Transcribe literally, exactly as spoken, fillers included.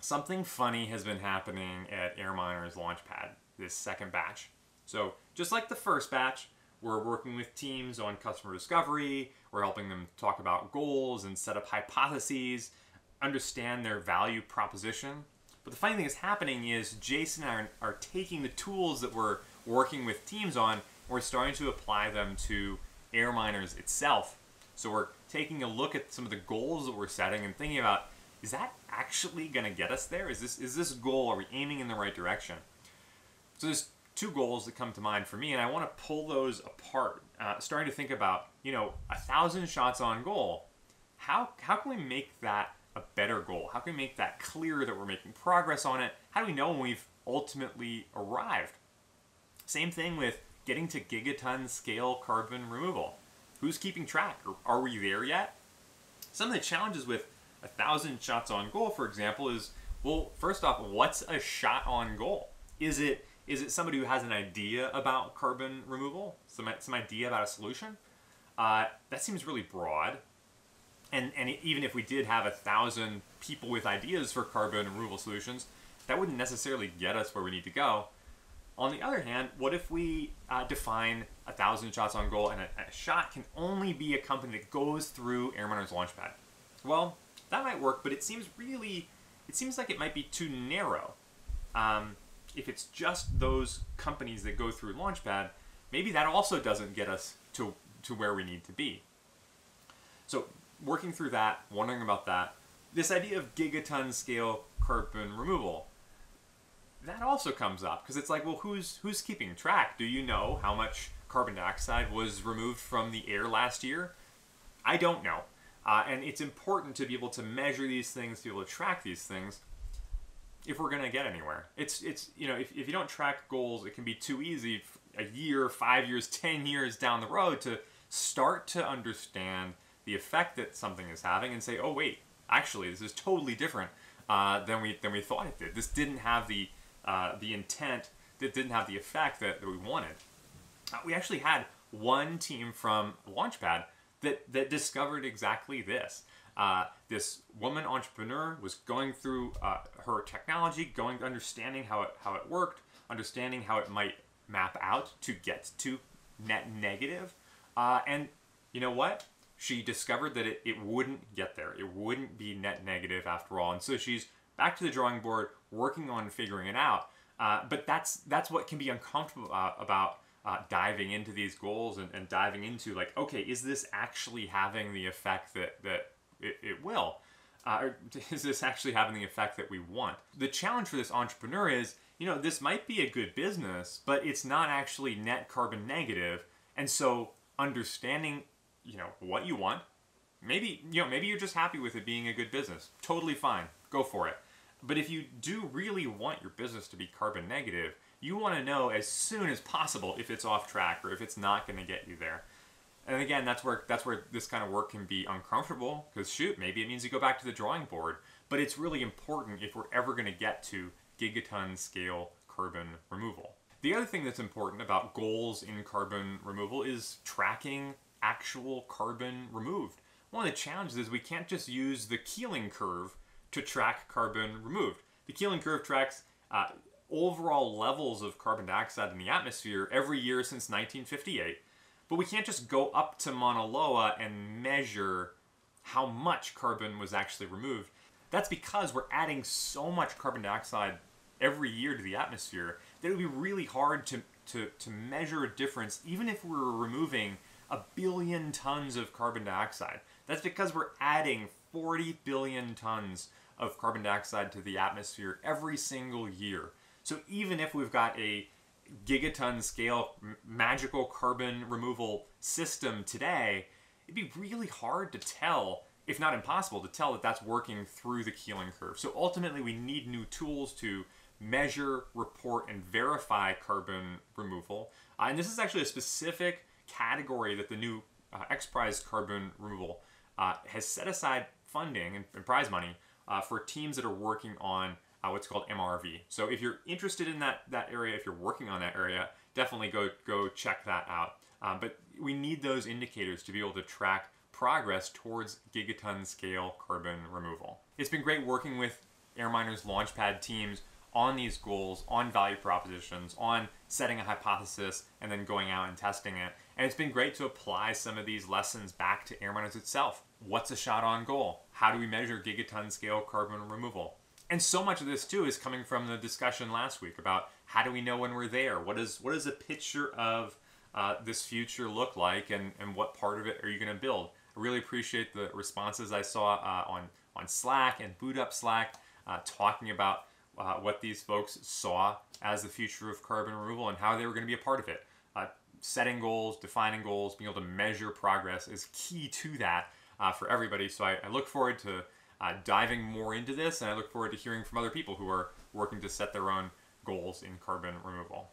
Something funny has been happening at AirMiners Launchpad, this second batch. So just like the first batch, we're working with teams on customer discovery, we're helping them talk about goals and set up hypotheses, understand their value proposition. But the funny thing that's happening is Jason and I are, are taking the tools that we're working with teams on, and we're starting to apply them to AirMiners itself. So we're taking a look at some of the goals that we're setting and thinking about, is that actually gonna get us there? Is this, is this goal, are we aiming in the right direction? So there's two goals that come to mind for me, and I wanna pull those apart, uh, starting to think about, you know, a thousand shots on goal. How, how can we make that a better goal? How can we make that clear that we're making progress on it? How do we know when we've ultimately arrived? Same thing with getting to gigaton scale carbon removal. Who's keeping track? Are we there yet? Some of the challenges with a thousand shots on goal, for example, is, well, first off, what's a shot on goal? Is it is it somebody who has an idea about carbon removal? Some, some idea about a solution? Uh, that seems really broad. And, and even if we did have a thousand people with ideas for carbon removal solutions, that wouldn't necessarily get us where we need to go. On the other hand, what if we uh, define a thousand shots on goal, and a, a shot can only be a company that goes through AirMiners Launchpad? Well, that might work, but it seems really, it seems like it might be too narrow. Um, if it's just those companies that go through Launchpad, maybe that also doesn't get us to, to where we need to be. So working through that, wondering about that, this idea of gigaton scale carbon removal, that also comes up because it's like, well, who's, who's keeping track? Do you know how much carbon dioxide was removed from the air last year? I don't know. Uh, and it's important to be able to measure these things, to be able to track these things if we're going to get anywhere. It's, it's you know, if, if you don't track goals, it can be too easy a year, five years, ten years down the road to start to understand the effect that something is having and say, oh, wait, actually, this is totally different uh, than, we, than we thought it did. This didn't have the, uh, the intent, that didn't have the effect that, that we wanted. Uh, we actually had one team from Launchpad That, that discovered exactly this. Uh, this woman entrepreneur was going through uh, her technology, going understanding how it, how it worked, understanding how it might map out to get to net negative. Uh, and you know what? She discovered that it, it wouldn't get there. It wouldn't be net negative after all. And so she's back to the drawing board, working on figuring it out. Uh, but that's, that's what can be uncomfortable about, about Uh, diving into these goals and, and diving into like, okay, is this actually having the effect that, that it, it will? Uh, or is this actually having the effect that we want? The challenge for this entrepreneur is, you know, this might be a good business, but it's not actually net carbon negative. And so understanding, you know, what you want, maybe, you know, maybe you're just happy with it being a good business. Totally fine. Go for it. But if you do really want your business to be carbon negative, you want to know as soon as possible if it's off track or if it's not going to get you there. And again, that's where, that's where this kind of work can be uncomfortable because shoot, maybe it means you go back to the drawing board, but it's really important if we're ever going to get to gigaton scale carbon removal. The other thing that's important about goals in carbon removal is tracking actual carbon removed. One of the challenges is we can't just use the Keeling curve to track carbon removed. The Keeling curve tracks uh, overall levels of carbon dioxide in the atmosphere every year since nineteen fifty-eight, but we can't just go up to Mauna Loa and measure how much carbon was actually removed. That's because we're adding so much carbon dioxide every year to the atmosphere that it would be really hard to, to, to measure a difference even if we were removing a billion tons of carbon dioxide. That's because we're adding forty billion tons of carbon dioxide to the atmosphere every single year. So even if we've got a gigaton scale magical carbon removal system today, it'd be really hard to tell, if not impossible, to tell that that's working through the Keeling curve. So ultimately we need new tools to measure, report, and verify carbon removal. Uh, and this is actually a specific category that the new uh, XPRIZE carbon removal uh, has set aside funding and, and prize money uh, for teams that are working on Uh, what's called M R V. So if you're interested in that, that area, if you're working on that area, definitely go, go check that out. Um, but we need those indicators to be able to track progress towards gigaton scale carbon removal. It's been great working with AirMiners Launchpad teams on these goals, on value propositions, on setting a hypothesis, and then going out and testing it. And it's been great to apply some of these lessons back to AirMiners itself. What's a shot on goal? How do we measure gigaton scale carbon removal? And so much of this too is coming from the discussion last week about how do we know when we're there? What is what is a picture of uh, this future look like, and, and what part of it are you gonna build? I really appreciate the responses I saw uh, on, on Slack and Boot Up Slack uh, talking about Uh, what these folks saw as the future of carbon removal and how they were going to be a part of it. Uh, setting goals, defining goals, being able to measure progress is key to that uh, for everybody. So I, I look forward to uh, diving more into this, and I look forward to hearing from other people who are working to set their own goals in carbon removal.